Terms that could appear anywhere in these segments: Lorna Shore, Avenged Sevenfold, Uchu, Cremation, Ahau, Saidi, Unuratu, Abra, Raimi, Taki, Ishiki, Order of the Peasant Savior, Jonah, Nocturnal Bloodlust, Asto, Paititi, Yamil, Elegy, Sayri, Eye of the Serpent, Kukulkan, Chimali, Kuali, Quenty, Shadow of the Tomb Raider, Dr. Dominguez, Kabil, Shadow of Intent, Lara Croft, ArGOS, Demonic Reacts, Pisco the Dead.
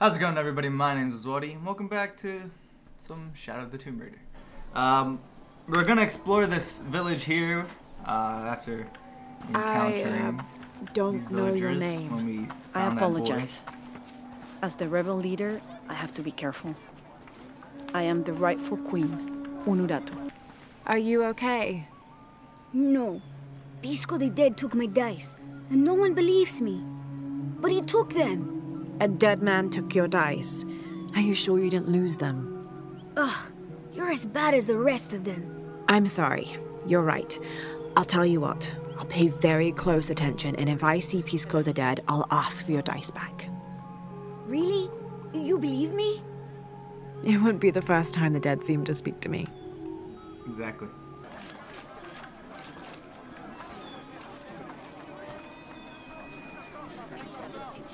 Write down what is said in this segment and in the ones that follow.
How's it going, everybody? My name is Wadi, and welcome back to some Shadow of the Tomb Raider. We're gonna explore this village here after encountering I don't know your name. I apologize. As the rebel leader, I have to be careful. I am the rightful queen, Unuratu. Are you okay? No. Pisco the Dead took my dice, and no one believes me. But he took them! A dead man took your dice. Are you sure you didn't lose them? Ugh, you're as bad as the rest of them. I'm sorry. You're right. I'll tell you what. I'll pay very close attention, and if I see Pisco the Dead, I'll ask for your dice back. Really? You believe me? It wouldn't be the first time the dead seemed to speak to me. Exactly.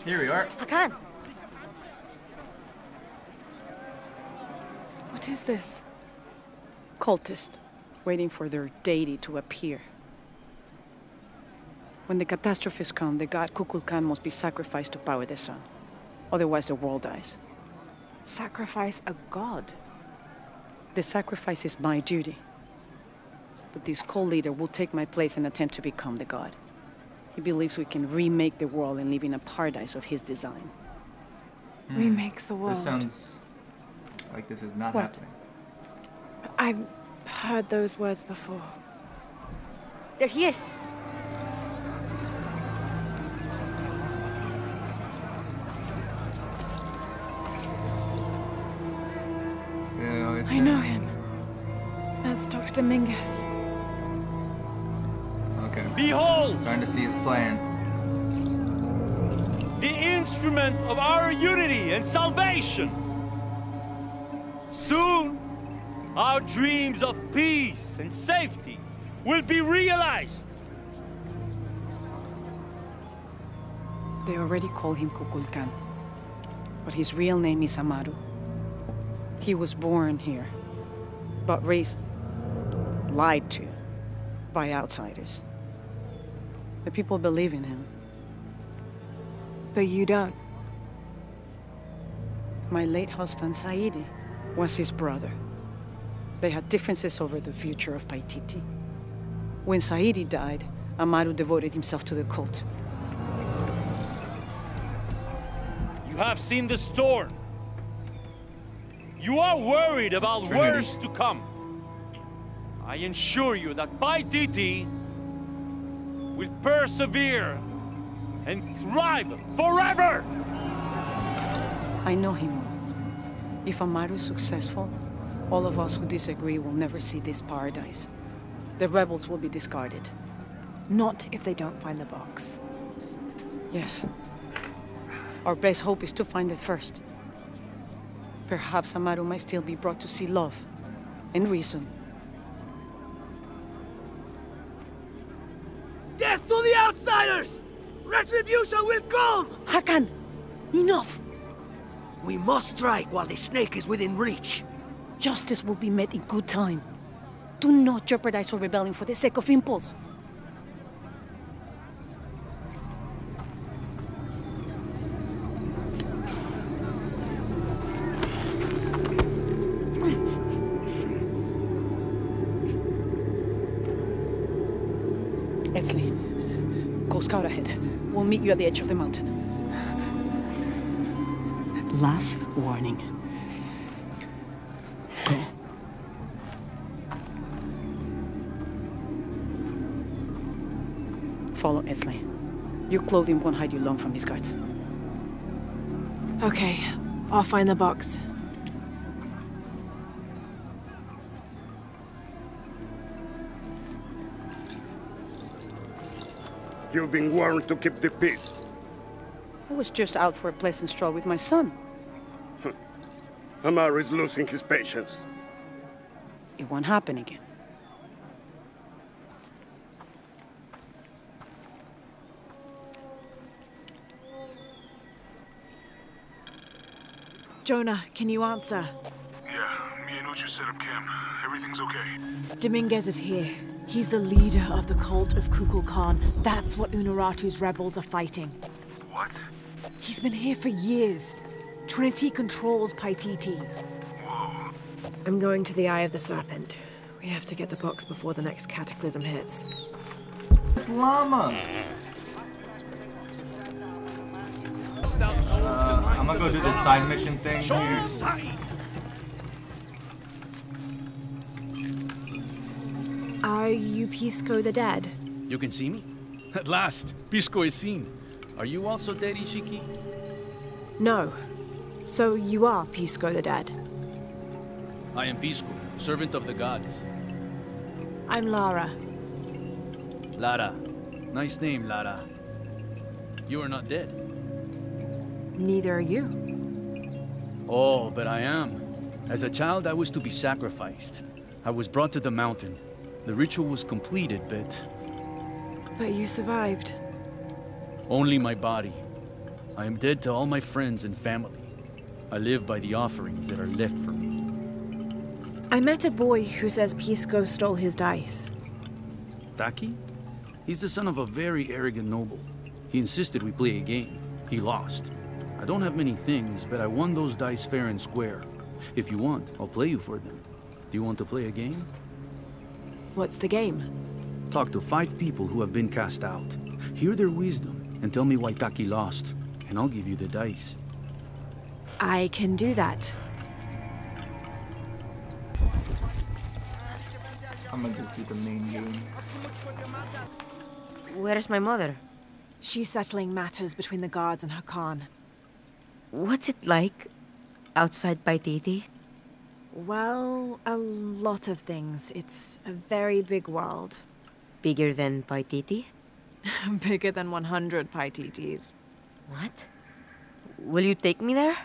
Here we are. Hakan! What is this? Cultist, waiting for their deity to appear. When the catastrophes come, the god Kukulkan must be sacrificed to power the sun. Otherwise the world dies. Sacrifice a god? The sacrifice is my duty. But this cult leader will take my place and attempt to become the god. He believes we can remake the world and live in a paradise of his design. Hmm. Remake the world? This sounds like this is not happening. I've heard those words before. There he is! Yeah, I know him. That's Dr. Dominguez. Okay. Behold! Trying to see his plan. The instrument of our unity and salvation! Soon, our dreams of peace and safety will be realized! They already call him Kukulkan, but his real name is Amaru. He was born here, but raised, lied to by outsiders. The people believe in him. But you don't. My late husband, Saidi, was his brother. They had differences over the future of Paititi. When Saidi died, Amaru devoted himself to the cult. You have seen the storm. You are worried about worse to come. I assure you that Paititi will persevere and thrive forever! I know him well. If Amaru is successful, all of us who disagree will never see this paradise. The rebels will be discarded. Not if they don't find the box. Yes. Our best hope is to find it first. Perhaps Amaru might still be brought to see love and reason. Death to the outsiders! Retribution will come! Hakan, enough! We must strike while the snake is within reach. Justice will be met in good time. Do not jeopardize your rebellion for the sake of impulse. Esley, go scout ahead. We'll meet you at the edge of the mountain. Last warning. Go. Follow Esley. Your clothing won't hide you long from these guards. Okay, I'll find the box. You've been warned to keep the peace. I was just out for a pleasant stroll with my son. Amaru is losing his patience. It won't happen again. Jonah, can you answer? Yeah, me and Uchu set up camp. Everything's okay. Dominguez is here. He's the leader of the cult of Kukulkan. That's what Unuratu's rebels are fighting. What? He's been here for years, Trinity controls Paititi. Whoa. I'm going to the Eye of the Serpent. We have to get the box before the next cataclysm hits. It's llama! I'm gonna go do this side mission thing here. Are you Pisco the Dead? You can see me? At last, Pisco is seen. Are you also dead, Ishiki? No. So you are Pisco the Dead. I am Pisco, servant of the gods. I'm Lara. Lara. Nice name, Lara. You are not dead. Neither are you. Oh, but I am. As a child, I was to be sacrificed. I was brought to the mountain. The ritual was completed, but... But you survived. Only my body. I am dead to all my friends and family. I live by the offerings that are left for me. I met a boy who says Pisco stole his dice. Taki? He's the son of a very arrogant noble. He insisted we play a game. He lost. I don't have many things, but I won those dice fair and square. If you want, I'll play you for them. Do you want to play a game? What's the game? Talk to 5 people who have been cast out. Hear their wisdom, and tell me why Taki lost, and I'll give you the dice. I can do that. I'm gonna just do the main game. Where is my mother? She's settling matters between the guards and her khan. What's it like outside Paititi? Well, a lot of things. It's a very big world. Bigger than Paititi? Bigger than 100 Paititis. What? Will you take me there?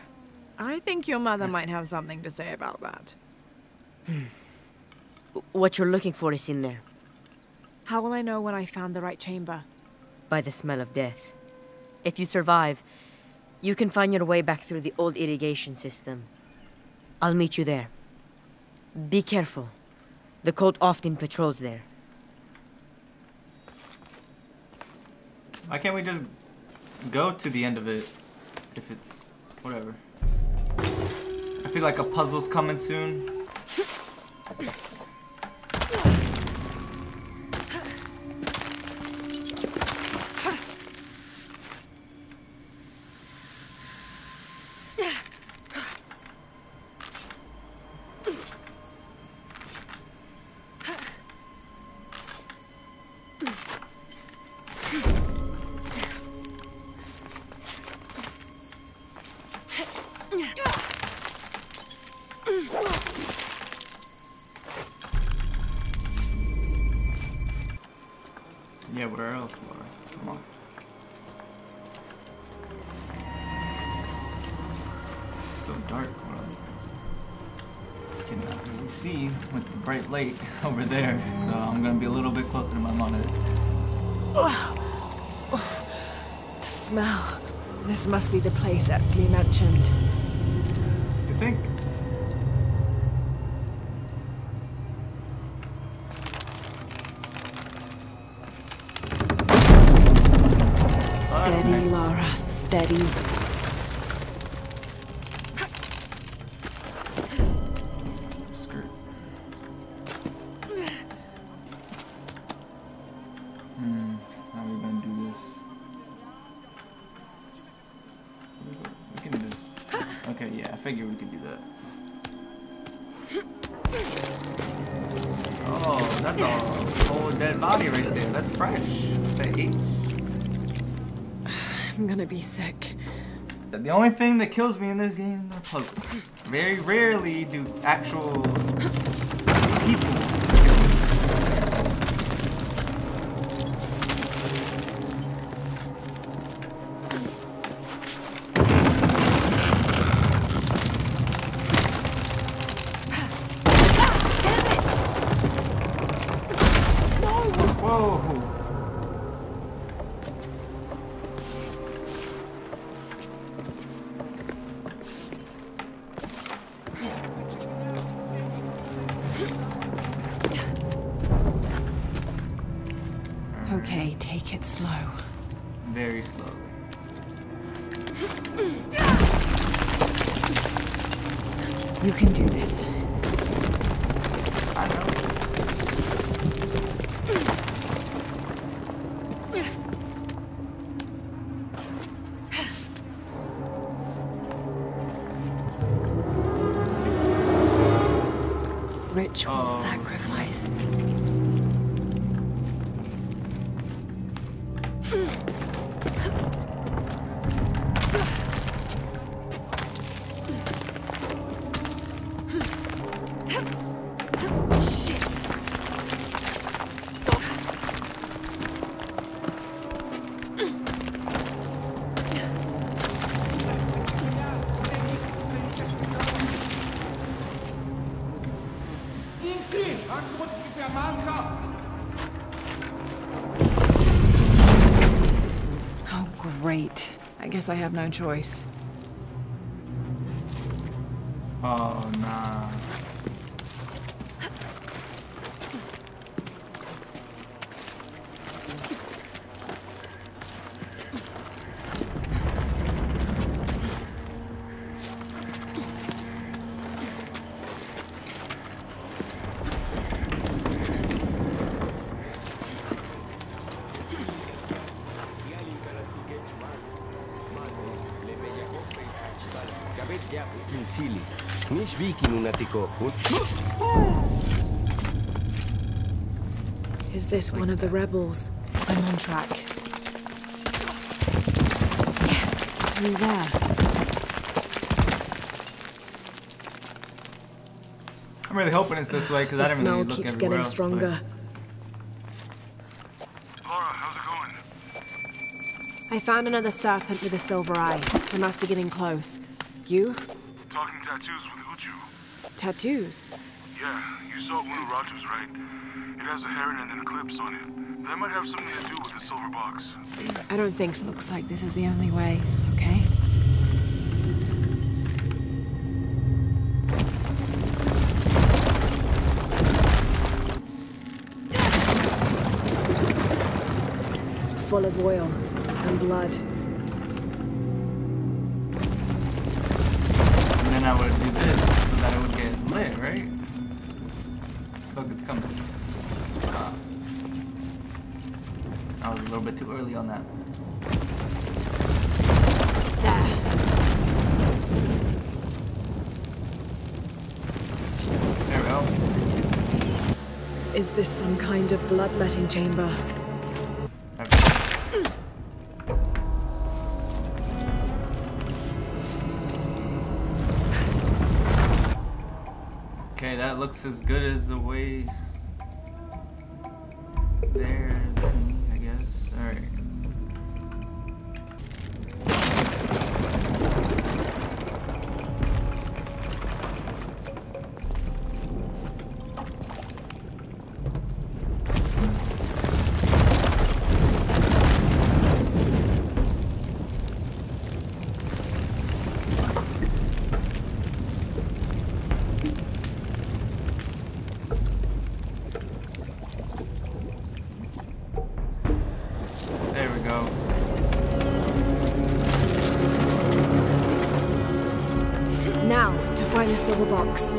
I think your mother might have something to say about that. What you're looking for is in there. How will I know when I found the right chamber? By the smell of death. If you survive, you can find your way back through the old irrigation system. I'll meet you there. Be careful. The cult often patrols there. Why can't we just go to the end of it? If it's... whatever. I feel like a puzzle's coming soon. Late over there, so I'm gonna be a little bit closer to my monitor. The smell. This must be the place Esley mentioned. You think? Steady, nice. Lara, steady. The only thing that kills me in this game are puzzles. Very rarely do actual people kill me. Damn it! No! Whoa! Very slowly. You can do this. Ritual sacrifice. I have no choice. Oh, nah. Is this one of the rebels? I'm on track. Yes, through there. I'm really hoping it's this way because I didn't really look everywhere else. The smell keeps getting stronger. But... Laura, how's it going? I found another serpent with a silver eye. We must be getting close. You? Talking tattoos with Uchu. Tattoos? Yeah, you saw Unuratu's, right? It has a heron and an eclipse on it. That might have something to do with the silver box. I don't think so. Looks like this is the only way, okay? Full of oil and blood. I would do this so that it would get lit, right? Look, it's coming. I was a little bit too early on that. There we go. Is this some kind of bloodletting chamber? That looks as good as the way there, I guess. All right. Box.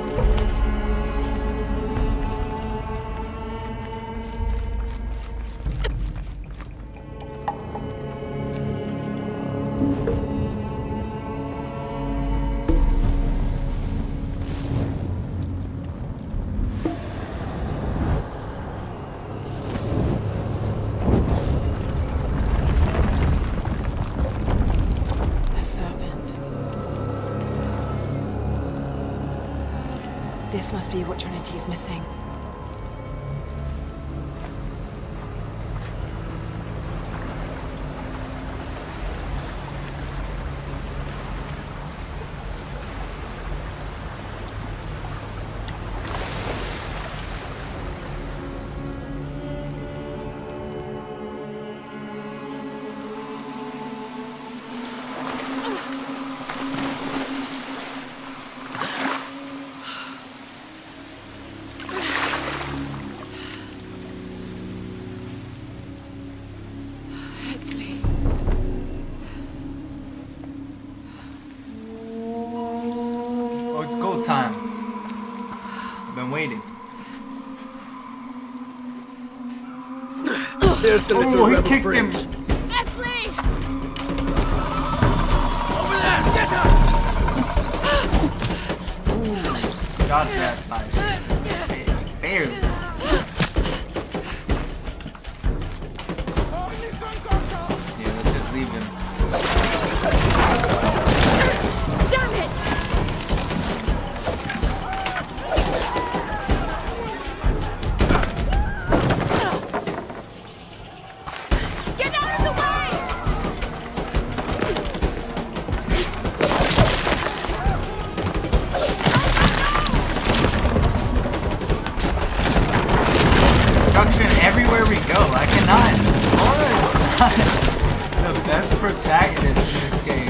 This must be what Trinity's missing. Oh, it's go time. I've been waiting. There's the little rebel friends. Him. Esley! Over there! Get up! Ooh, got that life. Barely. Yeah, let's just leave him. Damn it! Get out of the way! Destruction everywhere we go. I cannot. Alright. The best protagonist in this game.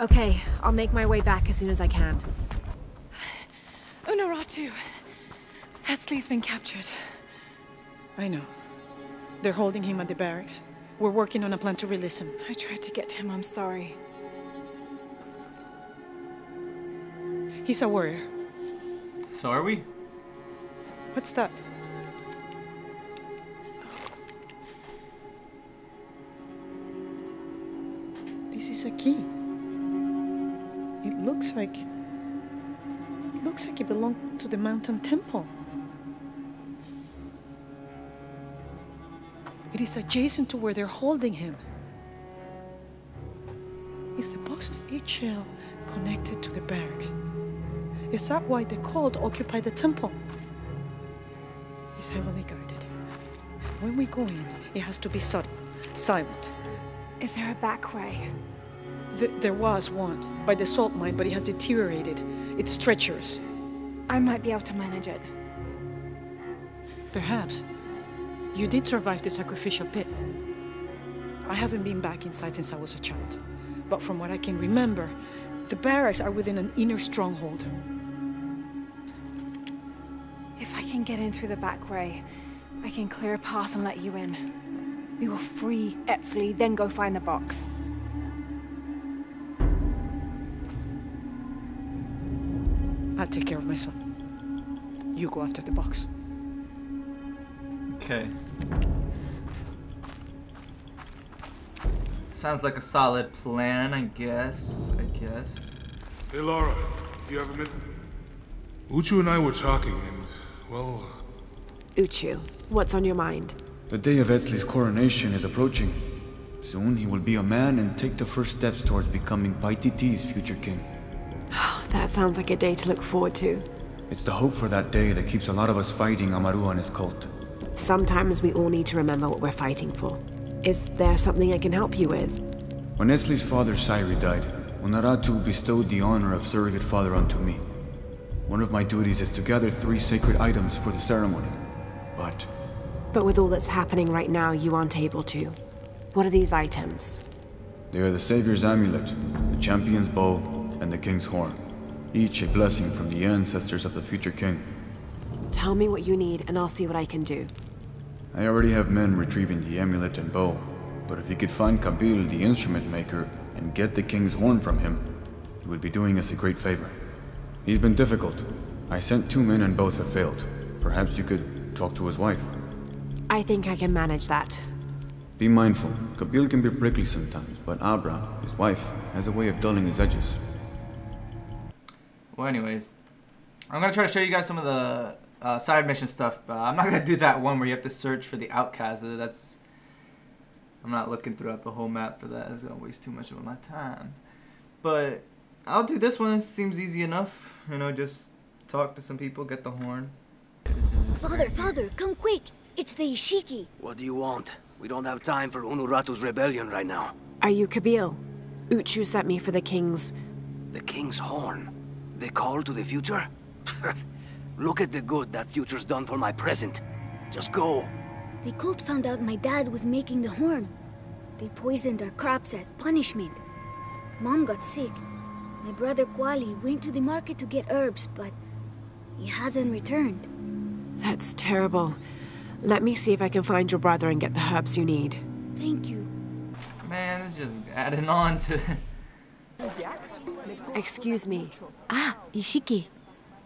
Okay, I'll make my way back as soon as I can. Unuratu! Esley's been captured. I know. They're holding him at the barracks. We're working on a plan to release him. I tried to get him, I'm sorry. He's a warrior. So are we? What's that? This is a key. It looks like it belonged to the mountain temple. It is adjacent to where they're holding him. Is the box of each shell connected to the barracks? Is that why the cult occupy the temple? It's heavily guarded. When we go in, it has to be sudden, silent. Is there a back way? There was one, by the salt mine, but it has deteriorated. It's treacherous. I might be able to manage it. Perhaps. You did survive the sacrificial pit. I haven't been back inside since I was a child. But from what I can remember, the barracks are within an inner stronghold. If I can get in through the back way, I can clear a path and let you in. We will free Esley, then go find the box. I'll take care of my son. You go after the box. Okay. Sounds like a solid plan, I guess. Hey, Lara, do you have a minute? Uchu and I were talking, and, well... Uchu, what's on your mind? The day of Esley's coronation is approaching. Soon he will be a man and take the first steps towards becoming Paititi's future king. That sounds like a day to look forward to. It's the hope for that day that keeps a lot of us fighting Amaru and his cult. Sometimes we all need to remember what we're fighting for. Is there something I can help you with? When Esley's father Sayri died, Unuratu bestowed the honor of surrogate father onto me. One of my duties is to gather 3 sacred items for the ceremony, but... But with all that's happening right now, you aren't able to. What are these items? They are the Savior's amulet, the Champion's bow, and the King's horn. Each a blessing from the ancestors of the future king. Tell me what you need, and I'll see what I can do. I already have men retrieving the amulet and bow, but if you could find Kabil, the instrument maker, and get the king's horn from him, you would be doing us a great favor. He's been difficult. I sent 2 men and both have failed. Perhaps you could talk to his wife. I think I can manage that. Be mindful. Kabil can be prickly sometimes, but Abra, his wife, has a way of dulling his edges. Well, anyways, I'm going to try to show you guys some of the side mission stuff, but I'm not going to do that one where you have to search for the outcast. I'm not looking throughout the whole map for that. It's going to waste too much of my time. But I'll do this one. It seems easy enough. You know, just talk to some people, get the horn. Father, come quick. It's the Ishiki. What do you want? We don't have time for Unuratu's rebellion right now. Are you Kabil? Uchu sent me for the king's... The king's horn? The call to the future? Look at the good that future's done for my present. Just go. The cult found out my dad was making the horn. They poisoned our crops as punishment. Mom got sick. My brother Kuali went to the market to get herbs, but he hasn't returned. That's terrible. Let me see if I can find your brother and get the herbs you need. Thank you. Man, it's just adding on to... Excuse me. Ah, Ishiki.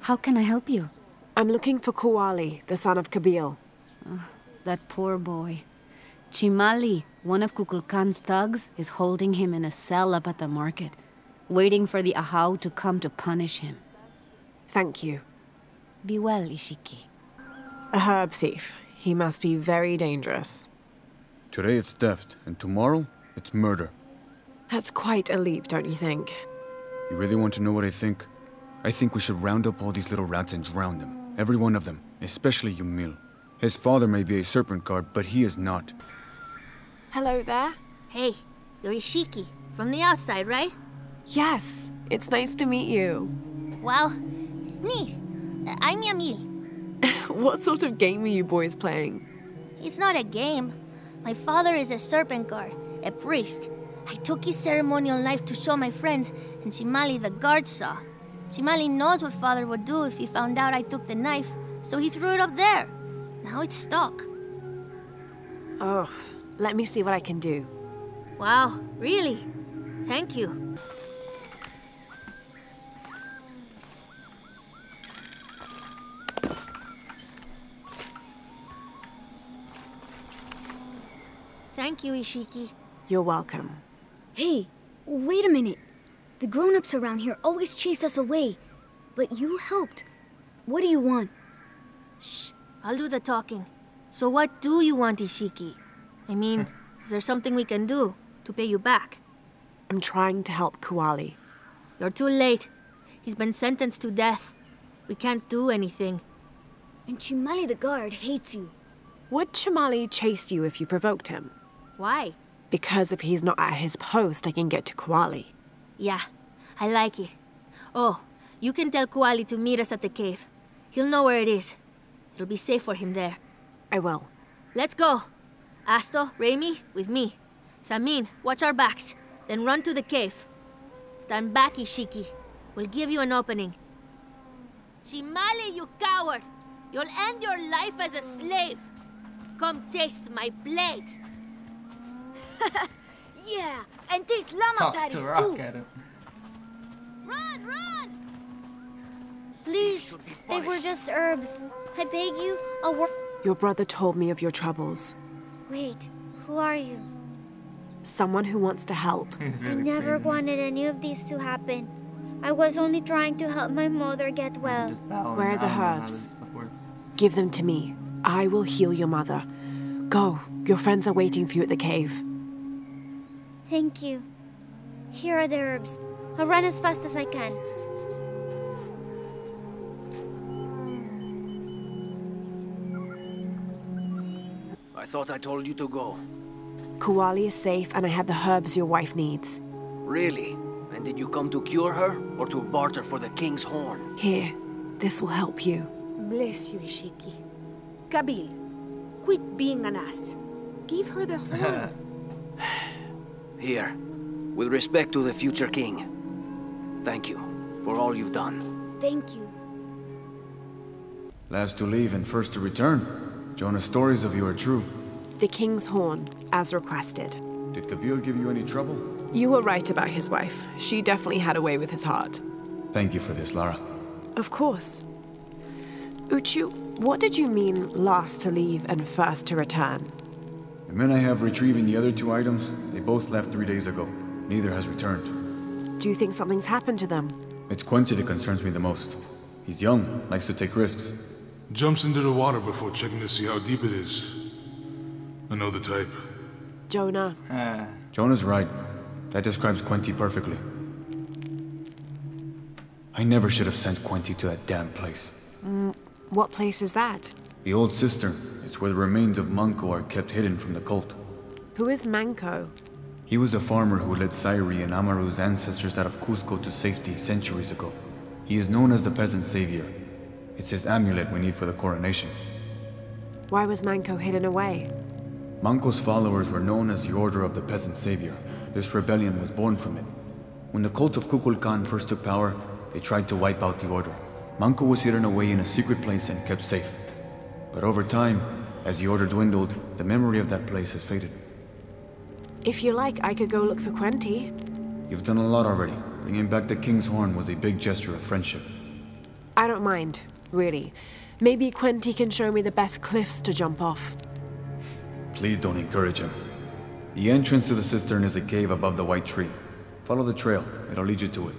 How can I help you? I'm looking for Kuali, the son of Kabil. Oh, that poor boy. Chimali, one of Kukulkan's thugs, is holding him in a cell up at the market, waiting for the Ahau to come to punish him. Thank you. Be well, Ishiki. A herb thief. He must be very dangerous. Today it's theft, and tomorrow it's murder. That's quite a leap, don't you think? You really want to know what I think? I think we should round up all these little rats and drown them. Every one of them, especially Yamil. His father may be a serpent guard, but he is not. Hello there. Hey, you're Ishiki. From the outside, right? Yes, it's nice to meet you. Well, me. I'm Yamil. What sort of game are you boys playing? It's not a game. My father is a serpent guard, a priest. I took his ceremonial knife to show my friends, and Shimali the guard saw. Shimali knows what father would do if he found out I took the knife, so he threw it up there. Now it's stuck. Oh, let me see what I can do. Wow, really? Thank you. Thank you, Ishiki. You're welcome. Hey, wait a minute. The grown-ups around here always chase us away. But you helped. What do you want? Shh, I'll do the talking. So what do you want, Ishiki? I mean, is there something we can do to pay you back? I'm trying to help Kuali. You're too late. He's been sentenced to death. We can't do anything. And Chimali the guard hates you. Would Chimali chase you if you provoked him? Why? Because if he's not at his post, I can get to Kuali. Yeah, I like it. Oh, you can tell Kuali to meet us at the cave. He'll know where it is. It'll be safe for him there. I will. Let's go. Asto, Raimi, with me. Samin, watch our backs. Then run to the cave. Stand back, Ishiki. We'll give you an opening. Shimali, you coward! You'll end your life as a slave! Come taste my plate! Yeah, and taste llama patties too! Run, run! Please, they were just herbs. I beg you, I'll work... Your brother told me of your troubles. Wait, who are you? Someone who wants to help. I never wanted any of these to happen. I was only trying to help my mother get well. Where are the herbs? Give them to me. I will heal your mother. Go. Your friends are waiting for you at the cave. Thank you. Here are the herbs. I'll run as fast as I can. I thought I told you to go. Kuali is safe and I have the herbs your wife needs. Really? And did you come to cure her or to barter for the king's horn? Here. This will help you. Bless you, Ishiki. Kabil, quit being an ass. Give her the horn. Here, with respect to the future king, thank you for all you've done. Thank you. Last to leave and first to return. Jonah's stories of you are true. The king's horn, as requested. Did Kabil give you any trouble? You were right about his wife. She definitely had a way with his heart. Thank you for this, Lara. Of course. Uchu, what did you mean last to leave and first to return? The men I have retrieving the other two items, they both left 3 days ago. Neither has returned. Do you think something's happened to them? It's Quenty that concerns me the most. He's young, likes to take risks. Jumps into the water before checking to see how deep it is. I know the type. Jonah. Jonah's right. That describes Quenty perfectly. I never should have sent Quenty to that damn place. What place is that? The old cistern. crypts where the remains of Manco are kept hidden from the cult. Who is Manco? He was a farmer who led Sayri and Amaru's ancestors out of Cusco to safety centuries ago. He is known as the Peasant Savior. It's his amulet we need for the coronation. Why was Manco hidden away? Manco's followers were known as the Order of the Peasant Savior. This rebellion was born from it. When the cult of Kukulkan first took power, they tried to wipe out the order. Manco was hidden away in a secret place and kept safe. But over time, as the order dwindled, the memory of that place has faded. If you like, I could go look for Quenty. You've done a lot already. Bringing back the King's Horn was a big gesture of friendship. I don't mind, really. Maybe Quenty can show me the best cliffs to jump off. Please don't encourage him. The entrance to the cistern is a cave above the white tree. Follow the trail, it'll lead you to it.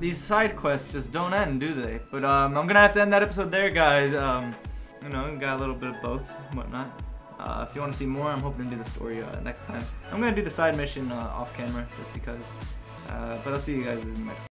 These side quests just don't end, do they? But I'm gonna have to end that episode there, guys. You know, got a little bit of both and whatnot. If you want to see more, I'm hoping to do the story next time. I'm gonna do the side mission off camera just because. But I'll see you guys in the next